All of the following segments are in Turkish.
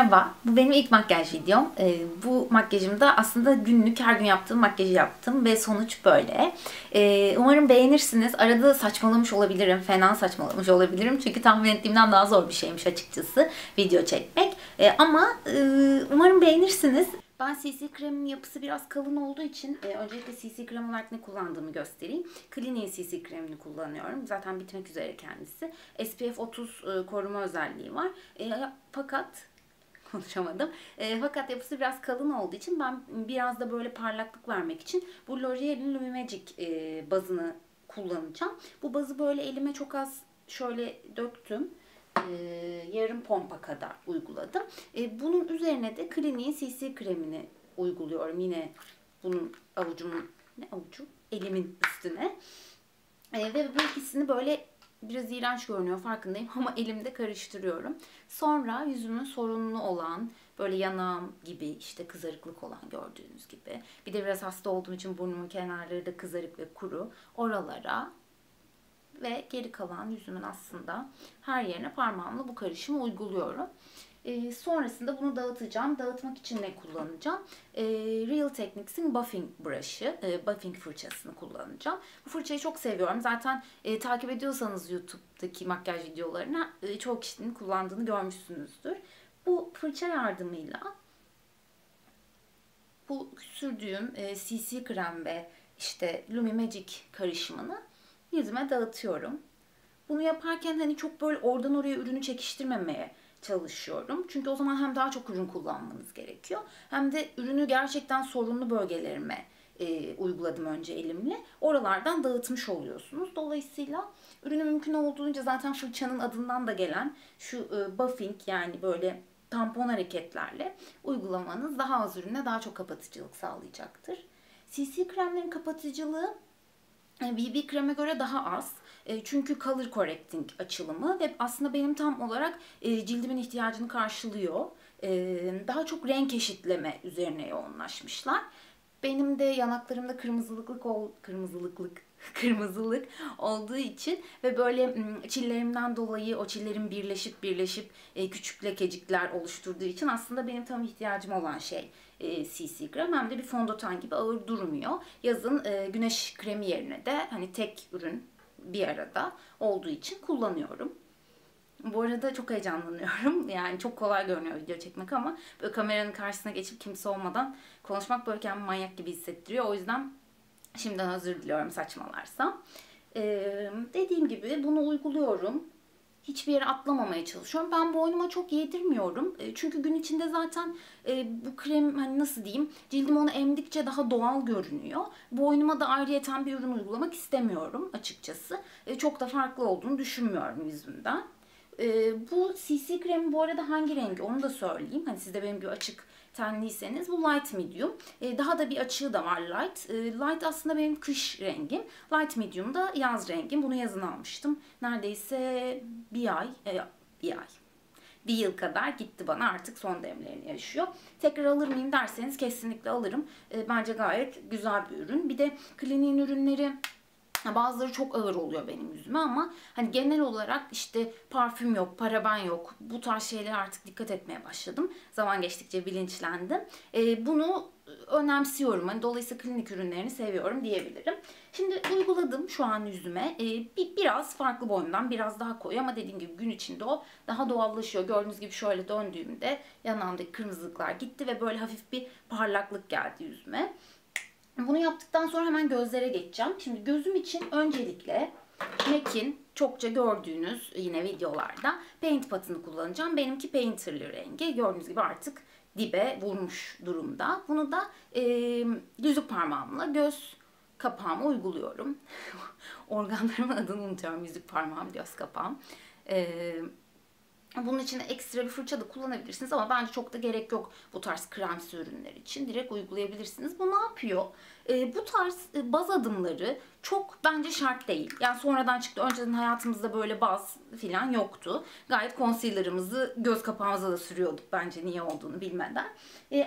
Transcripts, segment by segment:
Merhaba, bu benim ilk makyaj videom. Bu makyajımda aslında günlük her gün yaptığım makyajı yaptım ve sonuç böyle. Umarım beğenirsiniz. Arada saçmalamış olabilirim, fena saçmalamış olabilirim. Çünkü tahmin ettiğimden daha zor bir şeymiş açıkçası video çekmek. Umarım beğenirsiniz. Ben CC kremin yapısı biraz kalın olduğu için öncelikle CC krem olarak ne kullandığımı göstereyim. Clinique CC kremini kullanıyorum. Zaten bitmek üzere kendisi. SPF 30 koruma özelliği var. Fakat konuşamadım. Fakat yapısı biraz kalın olduğu için ben biraz da böyle parlaklık vermek için bu L'Oreal'in Lumi Magique bazını kullanacağım. Bu bazı böyle elime çok az şöyle döktüm. Yarım pompa kadar uyguladım. Bunun üzerine de Clinique'in CC kremini uyguluyorum. Yine bunun elimin üstüne. Ve bu ikisini böyle biraz iğrenç görünüyor farkındayım ama elimde karıştırıyorum. Sonra yüzümün sorunlu olan böyle yanağım gibi işte kızarıklık olan gördüğünüz gibi. Bir de biraz hasta olduğum için burnumun kenarları da kızarık ve kuru. Oralara ve geri kalan yüzümün aslında her yerine parmağımla bu karışımı uyguluyorum. Sonrasında bunu dağıtacağım. Dağıtmak için ne kullanacağım? Real Techniques'in buffing brush'ı, buffing fırçasını kullanacağım. Bu fırçayı çok seviyorum. Zaten takip ediyorsanız YouTube'daki makyaj videolarına çok kişinin kullandığını görmüşsünüzdür. Bu fırça yardımıyla bu sürdüğüm CC krem ve işte Lumi Magique karışımını yüzüme dağıtıyorum. Bunu yaparken hani çok böyle oradan oraya ürünü çekiştirmemeye çalışıyorum. Çünkü o zaman hem daha çok ürün kullanmanız gerekiyor. Hem de ürünü gerçekten sorunlu bölgelerime uyguladım önce elimle. Oralardan dağıtmış oluyorsunuz. Dolayısıyla ürünü mümkün olduğunca zaten fırçanın adından da gelen şu buffing yani böyle tampon hareketlerle uygulamanız daha az ürüne daha çok kapatıcılık sağlayacaktır. CC kremlerin kapatıcılığı BB kreme göre daha az. Çünkü color correcting açılımı ve aslında benim tam olarak cildimin ihtiyacını karşılıyor. Daha çok renk eşitleme üzerine yoğunlaşmışlar. Benim de yanaklarımda kırmızılık olduğu için ve böyle çillerimden dolayı o çillerim birleşip küçük lekecikler oluşturduğu için aslında benim tam ihtiyacım olan şey CC krem. Hem de bir fondöten gibi ağır durmuyor. Yazın güneş kremi yerine de hani tek ürün bir arada olduğu için kullanıyorum. Bu arada çok heyecanlanıyorum. Yani çok kolay görünüyor video çekmek ama böyle kameranın karşısına geçip kimse olmadan konuşmak böyle kendimi manyak gibi hissettiriyor. O yüzden şimdiden özür diliyorum saçmalarsam. Dediğim gibi bunu uyguluyorum. Hiçbir yere atlamamaya çalışıyorum. Ben boynuma çok yedirmiyorum. Çünkü gün içinde zaten bu krem hani nasıl diyeyim cildim onu emdikçe daha doğal görünüyor. Boynuma da ayrıyeten bir ürün uygulamak istemiyorum açıkçası. Çok da farklı olduğunu düşünmüyorum yüzümden. Bu CC kremi bu arada hangi rengi onu da söyleyeyim. Hani siz de benim gibi açık tenliyseniz bu light medium. Daha da bir açığı da var light. Light aslında benim kış rengim. Light medium da yaz rengim. Bunu yazın almıştım. Neredeyse bir yıl kadar gitti bana artık son demlerini yaşıyor. Tekrar alır mıyım derseniz kesinlikle alırım. Bence gayet güzel bir ürün. Bir de Clinique'in ürünleri bazıları çok ağır oluyor benim yüzüme ama hani genel olarak işte parfüm yok, paraben yok. Bu tarz şeylere artık dikkat etmeye başladım. Zaman geçtikçe bilinçlendim. Bunu önemsiyorum. Hani dolayısıyla Clinique ürünlerini seviyorum diyebilirim. Şimdi uyguladım şu an yüzüme. Biraz farklı boyundan biraz daha koyu ama dediğim gibi gün içinde o daha doğallaşıyor. Gördüğünüz gibi şöyle döndüğümde yanağımdaki kırmızılıklar gitti ve böyle hafif bir parlaklık geldi yüzüme. Bunu yaptıktan sonra hemen gözlere geçeceğim. Şimdi gözüm için öncelikle Mac'in çokça gördüğünüz yine videolarda paint patını kullanacağım. Benimki painterli rengi. Gördüğünüz gibi artık dibe vurmuş durumda. Bunu da yüzük parmağımla göz kapağıma uyguluyorum. Organlarımın adını unutuyorum. Yüzük parmağım, göz kapağım. Bunun için de ekstra bir fırça da kullanabilirsiniz ama bence çok da gerek yok bu tarz kremsi ürünler için. Direkt uygulayabilirsiniz. Bu ne yapıyor? bu tarz baz adımları çok bence şart değil. Yani sonradan çıktı. Önceden hayatımızda böyle baz falan yoktu. Gayet concealer'ımızı göz kapağımıza da sürüyorduk bence niye olduğunu bilmeden.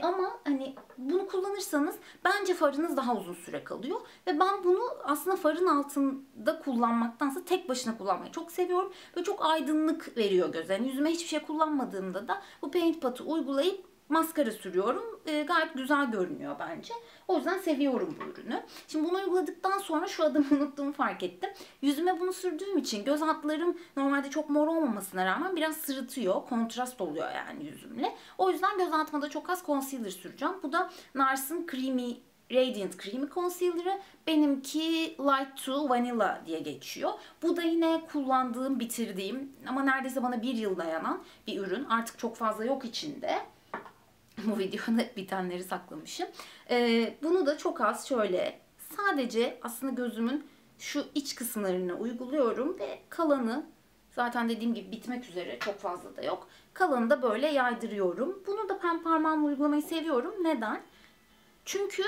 Ama hani bunu kullanırsanız bence farınız daha uzun süre kalıyor. Ve ben bunu aslında farın altında kullanmaktansa tek başına kullanmayı çok seviyorum. Ve çok aydınlık veriyor göze. Yani yüzüme hiçbir şey kullanmadığımda da bu paint patı uygulayıp maskara sürüyorum. Gayet güzel görünüyor bence. O yüzden seviyorum bu ürünü. Şimdi bunu uyguladıktan sonra şu adımı unuttuğumu fark ettim. Yüzüme bunu sürdüğüm için göz altlarım normalde çok mor olmamasına rağmen biraz sırıtıyor. Kontrast oluyor yani yüzümle. O yüzden göz altıma da çok az concealer süreceğim. Bu da Nars'ın Creamy Radiant Creamy Concealer'ı. Benimki Light to Vanilla diye geçiyor. Bu da yine kullandığım, bitirdiğim ama neredeyse bana bir yıl dayanan bir ürün. Artık çok fazla yok içinde. Bu videoda bitenleri saklamışım. Bunu da çok az şöyle sadece aslında gözümün şu iç kısımlarını uyguluyorum ve kalanı zaten dediğim gibi bitmek üzere, çok fazla da yok. Kalanı da böyle yaydırıyorum. Bunu da pen parmağımla uygulamayı seviyorum. Neden? Çünkü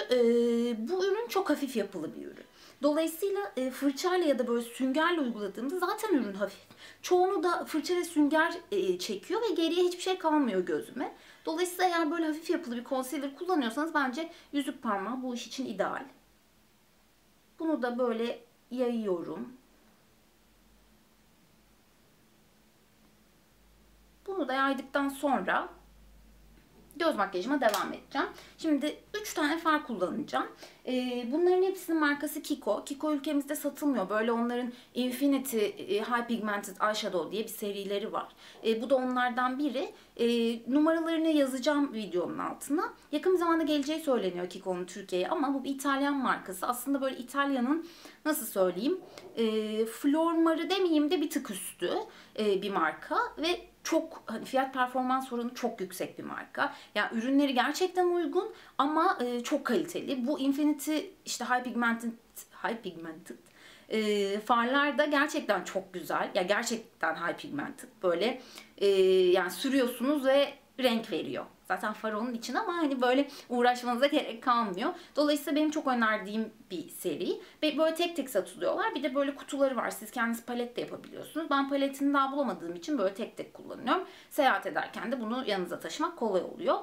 bu ürün çok hafif yapılı bir ürün. Dolayısıyla fırçayla ya da böyle süngerle uyguladığımda zaten ürün hafif. Çoğunu da fırça ve sünger çekiyor ve geriye hiçbir şey kalmıyor gözüme. Dolayısıyla eğer böyle hafif yapılı bir concealer kullanıyorsanız bence yüzük parmağı bu iş için ideal. Bunu da böyle yayıyorum. Bunu da yaydıktan sonra göz makyajıma devam edeceğim. Şimdi 3 tane far kullanacağım. Bunların hepsinin markası Kiko. Kiko ülkemizde satılmıyor. Böyle onların Infinity High Pigmented Eyeshadow diye bir serileri var. Bu da onlardan biri. Numaralarını yazacağım videonun altına. Yakın zamanda geleceği söyleniyor Kiko'nun Türkiye'ye ama bu bir İtalyan markası. Aslında böyle İtalya'nın nasıl söyleyeyim Flormar'ı demeyeyim de bir tık üstü bir marka ve çok hani fiyat performans oranı çok yüksek bir marka. Yani ürünleri gerçekten uygun ama çok kaliteli. Bu Infinity işte High Pigmented farlar da gerçekten çok güzel. Ya yani gerçekten High Pigmented böyle yani sürüyorsunuz ve renk veriyor. Zaten far onun için ama hani böyle uğraşmanıza gerek kalmıyor. Dolayısıyla benim çok önerdiğim bir seri. Böyle tek tek satılıyorlar. Bir de böyle kutuları var. Siz kendiniz palet de yapabiliyorsunuz. Ben paletini daha bulamadığım için böyle tek tek kullanıyorum. Seyahat ederken de bunu yanınıza taşımak kolay oluyor.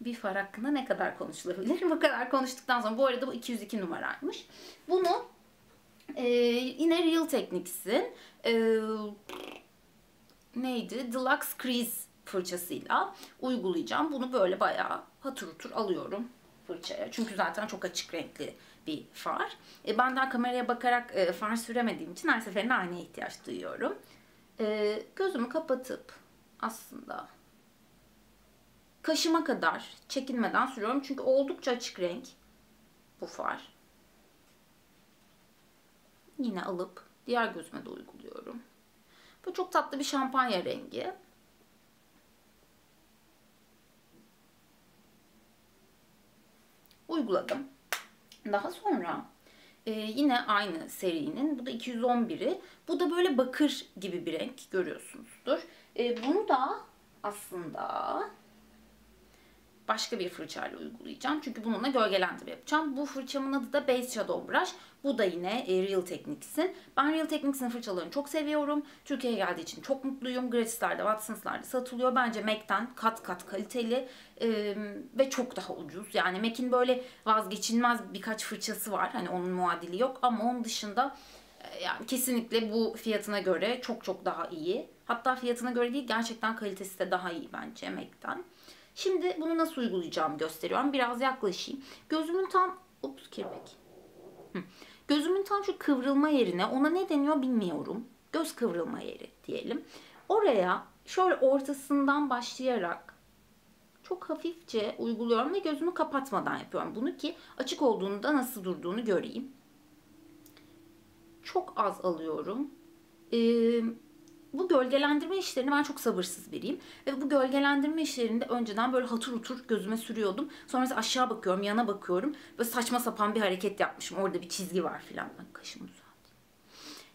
Bir far hakkında ne kadar konuşulabilir? Bu kadar konuştuktan sonra bu arada bu 202 numaraymış. Bunu yine Real Techniques'in neydi? Deluxe Crease fırçasıyla uygulayacağım. Bunu böyle bayağı hatır hutur alıyorum fırçaya. Çünkü zaten çok açık renkli bir far. Ben daha kameraya bakarak far süremediğim için her seferinde aynaya ihtiyaç duyuyorum. Gözümü kapatıp aslında kaşıma kadar çekinmeden sürüyorum. Çünkü oldukça açık renk bu far. Yine alıp diğer gözüme de uyguluyorum. Bu çok tatlı bir şampanya rengi. Uyguladım. Daha sonra yine aynı serinin bu da 211'i. Bu da böyle bakır gibi bir renk görüyorsunuzdur. Bunu da aslında başka bir fırçayla uygulayacağım. Çünkü bununla gölgelendirme yapacağım. Bu fırçamın adı da Base Shadow Brush. Bu da yine Real Techniques'in. Ben Real Techniques'in fırçalarını çok seviyorum. Türkiye'ye geldiği için çok mutluyum. Gratis'lerde, Watson's'larda satılıyor. Bence Mac'ten kat kat kaliteli ve çok daha ucuz. Yani Mac'in böyle vazgeçilmez birkaç fırçası var. Hani onun muadili yok ama onun dışında yani kesinlikle bu fiyatına göre çok çok daha iyi. Hatta fiyatına göre değil gerçekten kalitesi de daha iyi bence Mac'ten. Şimdi bunu nasıl uygulayacağımı gösteriyorum. Biraz yaklaşayım. Gözümün tam gözümün tam şu kıvrılma yerine, ona ne deniyor bilmiyorum. Göz kıvrılma yeri diyelim. Oraya şöyle ortasından başlayarak çok hafifçe uyguluyorum ve gözümü kapatmadan yapıyorum. Bunu ki açık olduğunda nasıl durduğunu göreyim. Çok az alıyorum. Bu gölgelendirme işlerini ben çok sabırsız biriyim. Ve bu gölgelendirme işlerinde önceden böyle hatır hutur gözüme sürüyordum. Sonrasında aşağı bakıyorum, yana bakıyorum. Böyle saçma sapan bir hareket yapmışım. Orada bir çizgi var filan. Kaşımı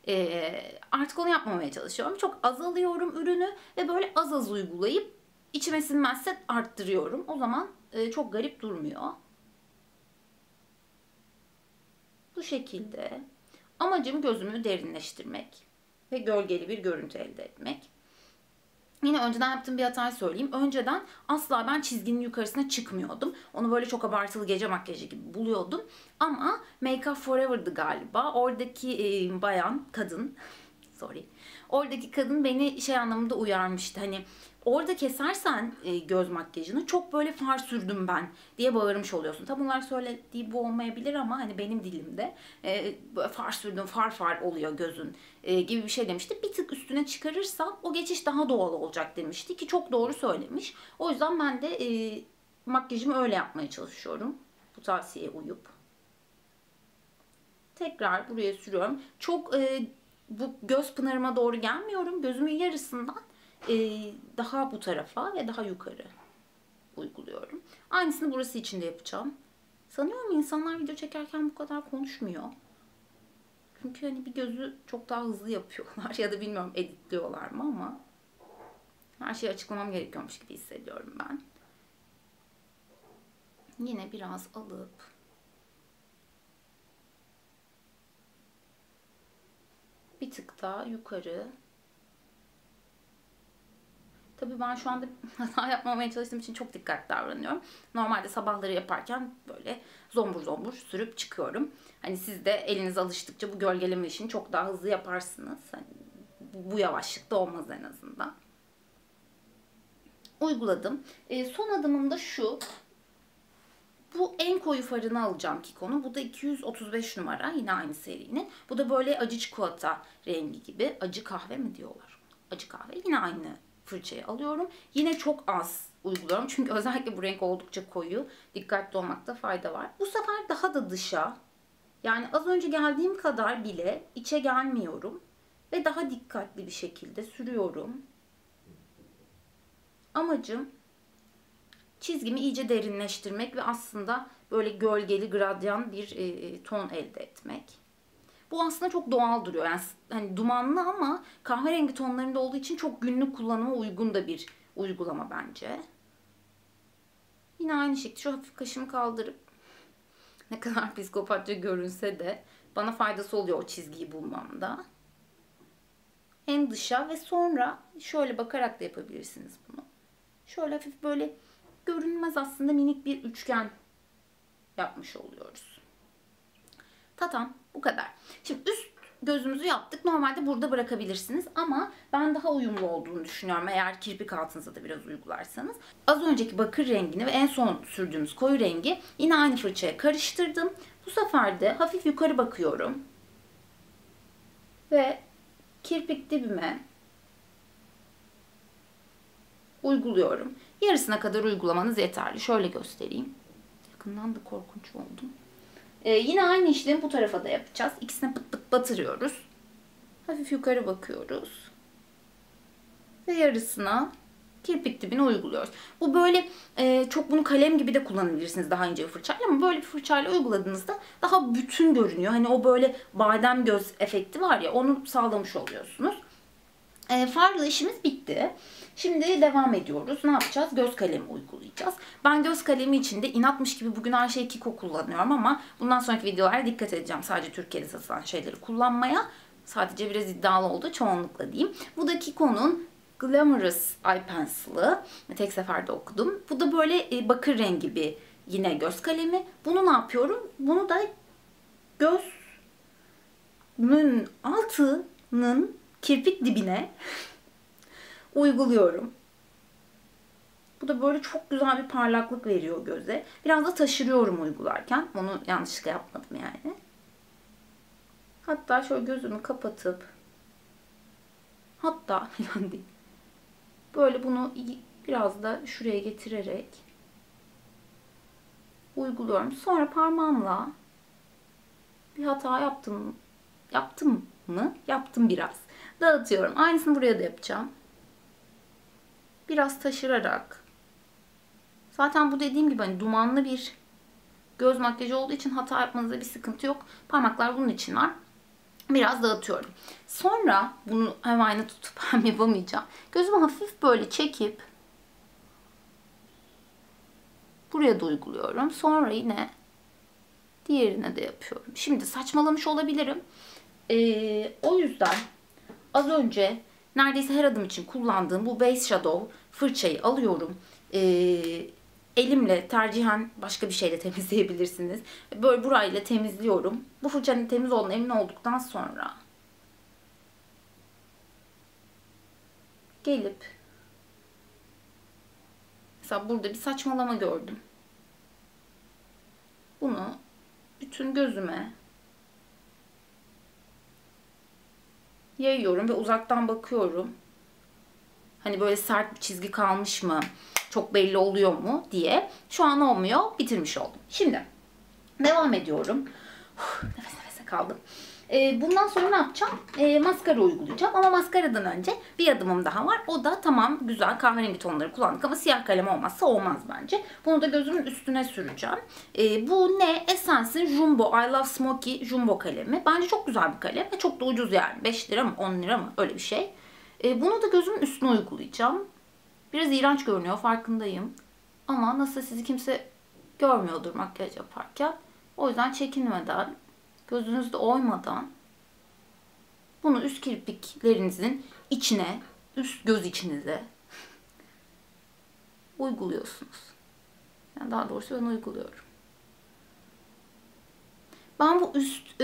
düzelteyim. Artık onu yapmamaya çalışıyorum. Çok az alıyorum ürünü ve böyle az az uygulayıp içime sinmezse arttırıyorum. O zaman çok garip durmuyor. Bu şekilde. Amacım gözümü derinleştirmek ve gölgeli bir görüntü elde etmek. Yine önceden yaptığım bir hatayı söyleyeyim. Önceden asla ben çizginin yukarısına çıkmıyordum. Onu böyle çok abartılı gece makyajı gibi buluyordum. Ama Make Up Forever'dı galiba. Oradaki kadın beni şey anlamında uyarmıştı. Hani orada kesersen göz makyajını çok böyle far sürdüm ben diye bağırmış oluyorsun. Tam olarak söylediği bu olmayabilir ama hani benim dilimde far sürdüm, far oluyor gözün gibi bir şey demişti. Bir tık üstüne çıkarırsan o geçiş daha doğal olacak demişti ki çok doğru söylemiş. O yüzden ben de makyajımı öyle yapmaya çalışıyorum. Bu tavsiyeye uyup. Tekrar buraya sürüyorum. Çok bu göz pınarıma doğru gelmiyorum. Gözümün yarısından daha bu tarafa ve daha yukarı uyguluyorum. Aynısını burası için de yapacağım. Sanıyorum insanlar video çekerken bu kadar konuşmuyor. Çünkü hani bir gözü çok daha hızlı yapıyorlar ya da bilmiyorum editliyorlar mı ama her şeyi açıklamam gerekiyormuş gibi hissediyorum ben. Yine biraz alıp bir tık daha yukarı. Tabii ben şu anda hata yapmamaya çalıştığım için çok dikkatli davranıyorum. Normalde sabahları yaparken böyle zombur zombur sürüp çıkıyorum. Hani siz de eliniz alıştıkça bu gölgeleme işini çok daha hızlı yaparsınız. Hani bu yavaşlıkta olmaz en azından. Uyguladım. Son adımım da şu. Bu en koyu farını alacağım Kiko'nun. Bu da 235 numara. Yine aynı serinin. Bu da böyle acı çikolata rengi gibi. Acı kahve mi diyorlar? Acı kahve. Yine aynı fırçayı alıyorum. Yine çok az uyguluyorum. Çünkü özellikle bu renk oldukça koyu. Dikkatli olmakta fayda var. Bu sefer daha da dışa. Yani az önce geldiğim kadar bile içe gelmiyorum. Ve daha dikkatli bir şekilde sürüyorum. Amacım çizgimi iyice derinleştirmek ve aslında böyle gölgeli, gradyan bir ton elde etmek. Bu aslında çok doğal duruyor. Yani hani dumanlı ama kahverengi tonlarında olduğu için çok günlük kullanıma uygun da bir uygulama bence. Yine aynı şekilde şu hafif kaşımı kaldırıp ne kadar psikopatça görünse de bana faydası oluyor o çizgiyi bulmamda. Hem dışa ve sonra şöyle bakarak da yapabilirsiniz bunu. Şöyle hafif böyle görünmez aslında minik bir üçgen yapmış oluyoruz. Tatam bu kadar. Şimdi üst gözümüzü yaptık. Normalde burada bırakabilirsiniz ama ben daha uyumlu olduğunu düşünüyorum eğer kirpik altınıza da biraz uygularsanız. Az önceki bakır rengini ve en son sürdüğümüz koyu rengi yine aynı fırçaya karıştırdım. Bu sefer de hafif yukarı bakıyorum. Ve kirpik dibime uyguluyorum. Yarısına kadar uygulamanız yeterli. Şöyle göstereyim. Yakından da korkunç oldum. Yine aynı işlemi bu tarafa da yapacağız. İkisini pıt pıt batırıyoruz. Hafif yukarı bakıyoruz. Ve yarısına kirpik dibine uyguluyoruz. Bu böyle çok bunu kalem gibi de kullanabilirsiniz daha ince bir fırçayla ama böyle bir fırçayla uyguladığınızda daha bütün görünüyor. Hani o böyle badem göz efekti var ya onu sağlamış oluyorsunuz. Farla işimiz bitti. Şimdi devam ediyoruz. Ne yapacağız? Göz kalemi uygulayacağız. Ben göz kalemi için de inatmış gibi bugün her şeyi Kiko kullanıyorum ama bundan sonraki videolara dikkat edeceğim. Sadece Türkiye'de satılan şeyleri kullanmaya. Sadece biraz iddialı oldu çoğunlukla diyeyim. Bu da Kiko'nun Glamorous Eye Pencil'ı. Tek seferde okudum. Bu da böyle bakır rengi bir yine göz kalemi. Bunu ne yapıyorum? Bunu da gözün altının kirpik dibine uyguluyorum. Bu da böyle çok güzel bir parlaklık veriyor göze. Biraz da taşırıyorum uygularken. Onu yanlışlıkla yapmadım yani. Hatta şöyle gözümü kapatıp hatta böyle bunu biraz da şuraya getirerek uyguluyorum. Sonra parmağımla bir hata yaptım. Yaptım mı? Yaptım biraz. Dağıtıyorum. Aynısını buraya da yapacağım. Biraz taşırarak. Zaten bu dediğim gibi hani dumanlı bir göz makyajı olduğu için hata yapmanızda bir sıkıntı yok. Parmaklar bunun için var. Biraz dağıtıyorum. Sonra bunu hem aynı tutup hem yapamayacağım. Gözümü hafif böyle çekip buraya da uyguluyorum. Sonra yine diğerine de yapıyorum. Şimdi saçmalamış olabilirim. O yüzden az önce neredeyse her adım için kullandığım bu Base Shadow fırçayı alıyorum. Elimle tercihen başka bir şeyle temizleyebilirsiniz. Böyle burayla temizliyorum. Bu fırçanın temiz olduğuna emin olduktan sonra gelip mesela burada bir saçmalama gördüm. Bunu bütün gözüme yayıyorum ve uzaktan bakıyorum. Hani böyle sert bir çizgi kalmış mı? Çok belli oluyor mu diye. Şu an olmuyor. Bitirmiş oldum. Şimdi devam ediyorum. Nefes nefese kaldım. Bundan sonra ne yapacağım? Maskara uygulayacağım. Ama maskaradan önce bir adımım daha var. O da tamam güzel kahverengi tonları kullandık ama siyah kalem olmazsa olmaz bence. Bunu da gözümün üstüne süreceğim. Bu ne? Essence'in Jumbo, I Love Smokey Jumbo kalemi. Bence çok güzel bir kalem ve çok da ucuz yani. 5 lira mı 10 lira mı öyle bir şey. Bunu da gözümün üstüne uygulayacağım. Biraz iğrenç görünüyor farkındayım. Ama nasıl sizi kimse görmüyordur makyaj yaparken. O yüzden çekinmeden, gözünüzde oymadan bunu üst kirpiklerinizin içine, üst göz içinize uyguluyorsunuz. Yani daha doğrusu ben uyguluyorum. Ben bu üst...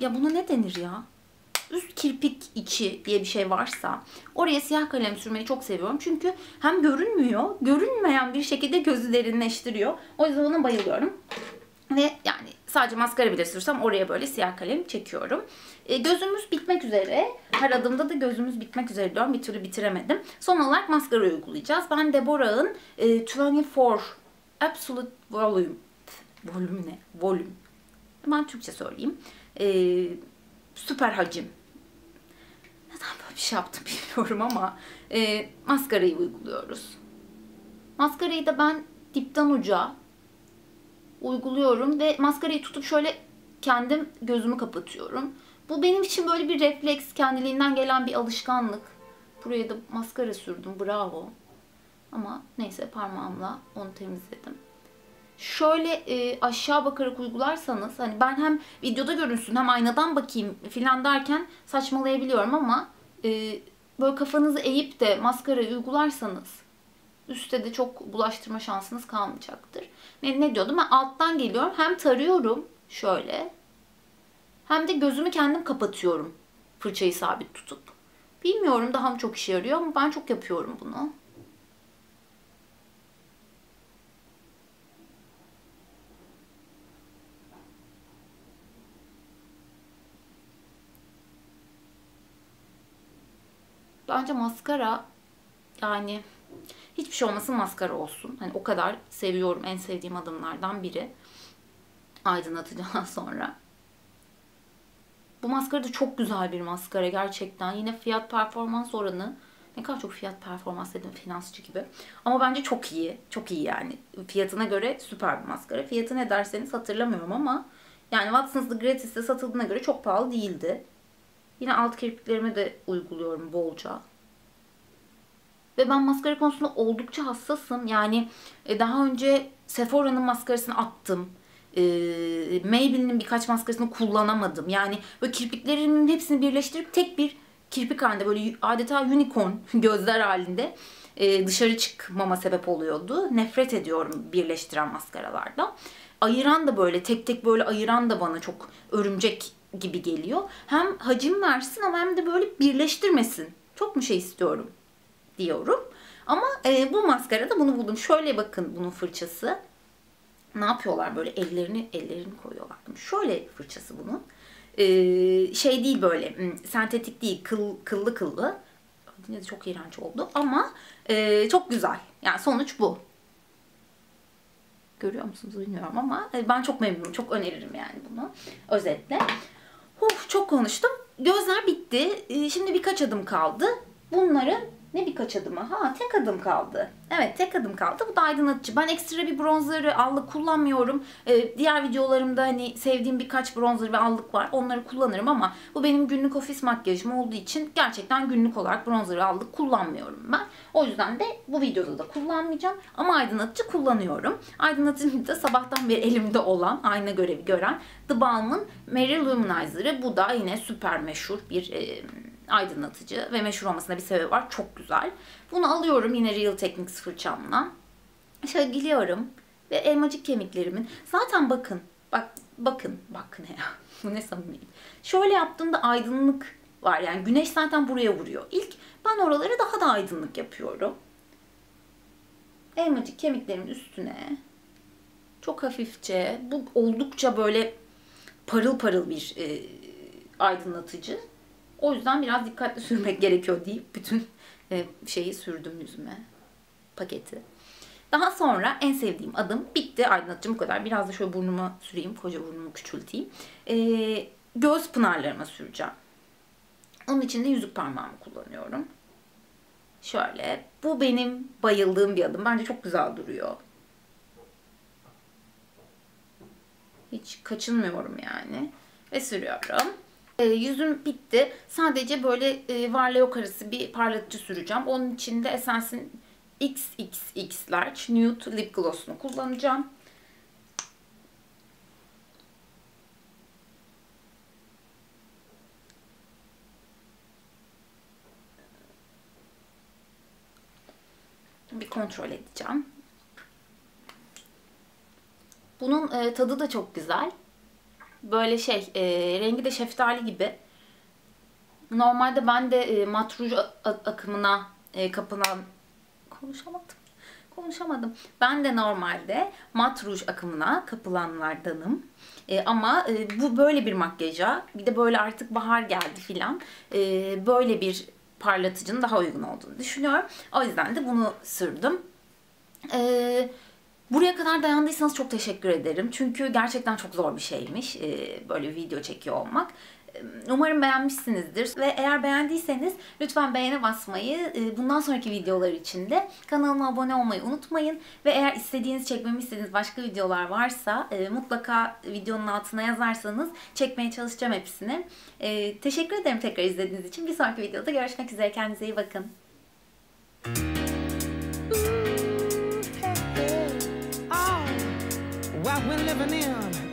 ya buna ne denir ya? Üst kirpik içi diye bir şey varsa oraya siyah kalem sürmeyi çok seviyorum. Çünkü hem görünmüyor, görünmeyen bir şekilde gözü derinleştiriyor. O yüzden ona bayılıyorum. Ve yani sadece maskara bile sürsem oraya böyle siyah kalem çekiyorum. Gözümüz bitmek üzere. Her adımda da gözümüz bitmek üzere diyorum. Bir türlü bitiremedim. Son olarak maskara uygulayacağız. Ben Deborah'ın 24 Absolute Volume. Volüm ne? Volüm. Hemen Türkçe söyleyeyim. Süper hacim. Neden böyle bir şey yaptım bilmiyorum ama maskarayı uyguluyoruz. Maskarayı da ben dipten uca uyguluyorum ve maskarayı tutup şöyle kendim gözümü kapatıyorum. Bu benim için böyle bir refleks, kendiliğinden gelen bir alışkanlık. Buraya da maskara sürdüm, bravo. Ama neyse parmağımla onu temizledim. Şöyle aşağı bakarak uygularsanız, hani ben hem videoda görünsün hem aynadan bakayım filan derken saçmalayabiliyorum ama böyle kafanızı eğip de maskarayı uygularsanız üstte de çok bulaştırma şansınız kalmayacaktır. Ne diyordum? Ben alttan geliyorum. Hem tarıyorum şöyle hem de gözümü kendim kapatıyorum fırçayı sabit tutup. Bilmiyorum daha mı çok işe yarıyor ama ben çok yapıyorum bunu. Bence maskara, yani hiçbir şey olmasın maskara olsun. Hani o kadar seviyorum, en sevdiğim adımlardan biri. Aydınlatıcıdan sonra. Bu maskara da çok güzel bir maskara gerçekten. Yine fiyat performans oranı, ne kadar çok fiyat performans dedim finansçı gibi. Ama bence çok iyi, çok iyi yani. Fiyatına göre süper bir maskara. Fiyatı ne derseniz hatırlamıyorum ama yani Watson's Gratis'te satıldığına göre çok pahalı değildi. Yine alt kirpiklerime de uyguluyorum bolca. Ve ben maskara konusunda oldukça hassasım. Yani daha önce Sephora'nın maskarasını attım. Maybelline'in birkaç maskarasını kullanamadım. Yani böyle kirpiklerimin hepsini birleştirip tek bir kirpik halinde böyle adeta unicorn gözler halinde dışarı çıkmama sebep oluyordu. Nefret ediyorum birleştiren maskaralardan. Ayıran da böyle tek tek böyle ayıran da bana çok örümcek gibi geliyor. Hem hacim versin ama hem de böyle birleştirmesin. Çok mu şey istiyorum diyorum. Ama bu maskarada bunu buldum. Şöyle bakın bunun fırçası. Ne yapıyorlar böyle ellerini koyuyorlar. Şöyle fırçası bunun. Şey değil böyle sentetik değil. Kıllı. Yine de çok iğrenç oldu ama çok güzel. Yani sonuç bu. Görüyor musunuz bilmiyorum ama ben çok memnunum. Çok öneririm yani bunu. Özetle. Çok konuştum. Gözler bitti. Şimdi birkaç adım kaldı. Bunları Ne birkaç adıma? Ha, tek adım kaldı. Evet, tek adım kaldı. Bu da aydınlatıcı. Ben ekstra bir bronzerı, allık kullanmıyorum. Diğer videolarımda hani sevdiğim birkaç bronzer ve allık var. Onları kullanırım ama bu benim günlük ofis makyajım olduğu için gerçekten günlük olarak bronzerı, allık kullanmıyorum ben. O yüzden de bu videoda da kullanmayacağım. Ama aydınlatıcı kullanıyorum. Aydınlatıcı da sabahtan beri elimde olan, ayna görevi gören The Balm'ın Mary Luminizer'ı. Bu da yine süper meşhur bir aydınlatıcı ve meşhur olmasına bir sebebi var. Çok güzel. Bunu alıyorum yine Real Techniques fırçamla. Şöyle geliyorum ve elmacık kemiklerimin. Zaten bakın ya. Bu ne samimiyim. Şöyle yaptığımda aydınlık var. Yani güneş zaten buraya vuruyor. İlk ben oraları daha da aydınlık yapıyorum. Elmacık kemiklerimin üstüne çok hafifçe, bu oldukça böyle parıl parıl bir aydınlatıcı. O yüzden biraz dikkatli sürmek gerekiyor deyip bütün şeyi sürdüm yüzüme. Paketi. Daha sonra en sevdiğim adım bitti. Aydınlatıcım bu kadar. Biraz da şöyle burnuma süreyim. Koca burnumu küçülteyim. Göz pınarlarıma süreceğim. Onun için de yüzük parmağımı kullanıyorum. Şöyle. Bu benim bayıldığım bir adım. Bence çok güzel duruyor. Hiç kaçınmıyorum yani. Ve sürüyorum. Yüzüm bitti. Sadece böyle varla yok arası bir parlatıcı süreceğim. Onun için de Essence'in XXX Large Nude Lip Gloss'unu kullanacağım. Bir kontrol edeceğim. Bunun tadı da çok güzel. Böyle şey, rengi de şeftali gibi. Normalde ben de mat ruj akımına kapılan... Konuşamadım. Ben de normalde mat ruj akımına kapılanlardanım. Ama bu böyle bir makyaja, bir de böyle artık bahar geldi filan. Böyle bir parlatıcının daha uygun olduğunu düşünüyorum. O yüzden de bunu sürdüm. Buraya kadar dayandıysanız çok teşekkür ederim. Çünkü gerçekten çok zor bir şeymiş böyle video çekiyor olmak. Umarım beğenmişsinizdir. Ve eğer beğendiyseniz lütfen beğene basmayı, bundan sonraki videolar için de kanalıma abone olmayı unutmayın. Ve eğer çekmemi istediğiniz başka videolar varsa mutlaka videonun altına yazarsanız çekmeye çalışacağım hepsini. Teşekkür ederim tekrar izlediğiniz için. Bir sonraki videoda görüşmek üzere. Kendinize iyi bakın. We're living in